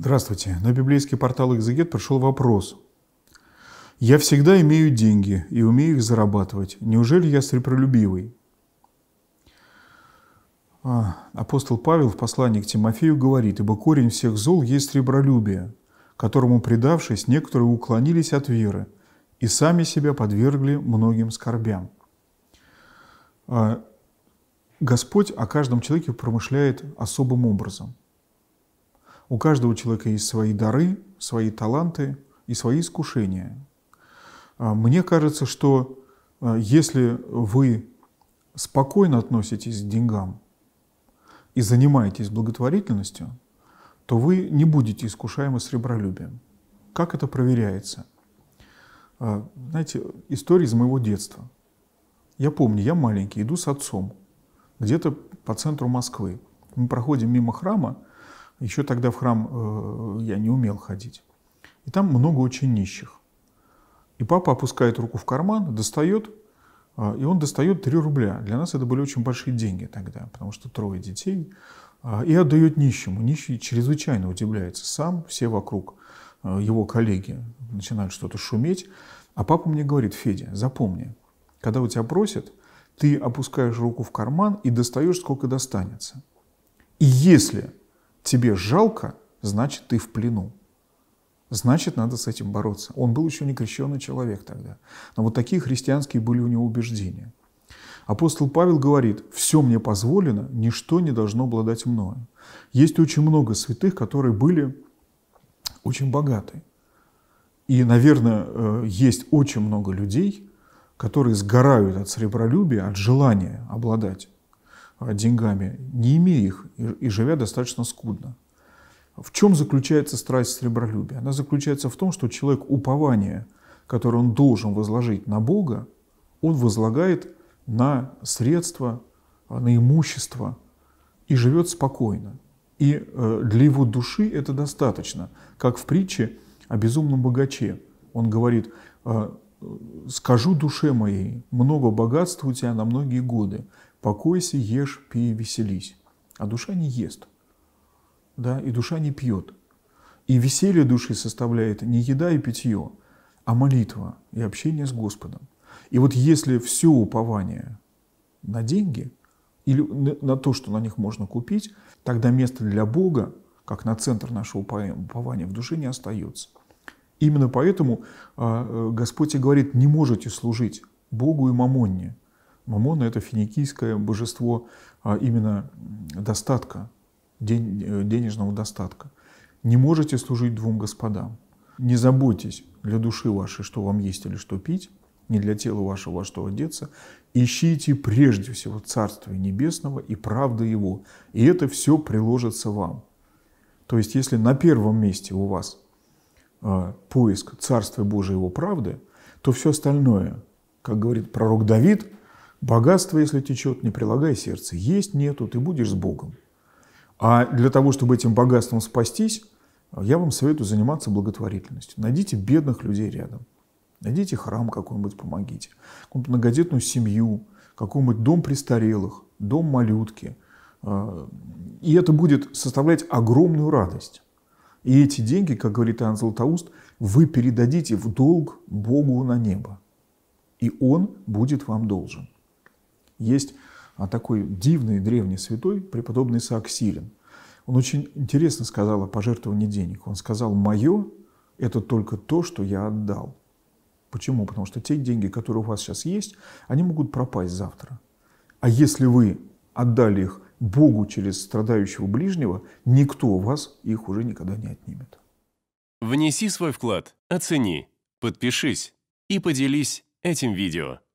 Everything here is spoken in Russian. Здравствуйте. На библейский портал «Экзегет» пришел вопрос. Я всегда имею деньги и умею их зарабатывать. Неужели я сребролюбивый? Апостол Павел в послании к Тимофею говорит, ибо корень всех зол есть сребролюбие, которому, предавшись, некоторые уклонились от веры и сами себя подвергли многим скорбям. Господь о каждом человеке промышляет особым образом. У каждого человека есть свои дары, свои таланты и свои искушения. Мне кажется, что если вы спокойно относитесь к деньгам и занимаетесь благотворительностью, то вы не будете искушаемы сребролюбием. Как это проверяется? Знаете, история из моего детства. Я помню, я маленький, иду с отцом где-то по центру Москвы. Мы проходим мимо храма. Еще тогда в храм я не умел ходить. И там много очень нищих. И папа опускает руку в карман, достает, и он достает 3 рубля. Для нас это были очень большие деньги тогда, потому что 3 детей. И отдает нищему. Нищий чрезвычайно удивляется сам, все вокруг его коллеги начинают что-то шуметь. А папа мне говорит: Федя, запомни, когда у тебя просят, ты опускаешь руку в карман и достаешь, сколько достанется. И если тебе жалко, значит, ты в плену. Значит, надо с этим бороться. Он был еще не крещенный человек тогда. Но вот такие христианские были у него убеждения. Апостол Павел говорит: «Все мне позволено, ничто не должно обладать мною». Есть очень много святых, которые были очень богаты. И, наверное, есть очень много людей, которые сгорают от сребролюбия, от желания обладать деньгами, не имея их и живя достаточно скудно. В чем заключается страсть сребролюбия? Она заключается в том, что человек упование, которое он должен возложить на Бога, он возлагает на средства, на имущество и живет спокойно. И для его души это достаточно. Как в притче о безумном богаче. Он говорит: «Скажу душе моей, много богатства у тебя на многие годы. Покойся, ешь, пей, веселись». А душа не ест, да, и душа не пьет. И веселье души составляет не еда и питье, а молитва и общение с Господом. И вот если все упование на деньги или на то, что на них можно купить, тогда место для Бога, как на центр нашего упования, в душе не остается. Именно поэтому Господь и говорит: не можете служить Богу и мамонне. Мамона — это финикийское божество именно достатка, денежного достатка. Не можете служить 2 господам. Не заботьтесь для души вашей, что вам есть или что пить, не для тела вашего, во что одеться. Ищите прежде всего Царствие Небесного и правды Его, и это все приложится вам. То есть, если на первом месте у вас поиск Царствия Божия и Его правды, то все остальное, как говорит пророк Давид: богатство, если течет, не прилагай сердце. Есть, нету, ты будешь с Богом. А для того, чтобы этим богатством спастись, я вам советую заниматься благотворительностью. Найдите бедных людей рядом. Найдите храм какой-нибудь, помогите. Какую-нибудь многодетную семью, какой-нибудь дом престарелых, дом малютки. И это будет составлять огромную радость. И эти деньги, как говорит Иоанн Златоуст, вы передадите в долг Богу на небо. И Он будет вам должен. Есть такой дивный древний святой, преподобный Исаак Сирин. Он очень интересно сказал о пожертвовании денег. Он сказал: «Мое – это только то, что я отдал». Почему? Потому что те деньги, которые у вас сейчас есть, они могут пропасть завтра. А если вы отдали их Богу через страдающего ближнего, никто у вас их уже никогда не отнимет. Внеси свой вклад, оцени, подпишись и поделись этим видео.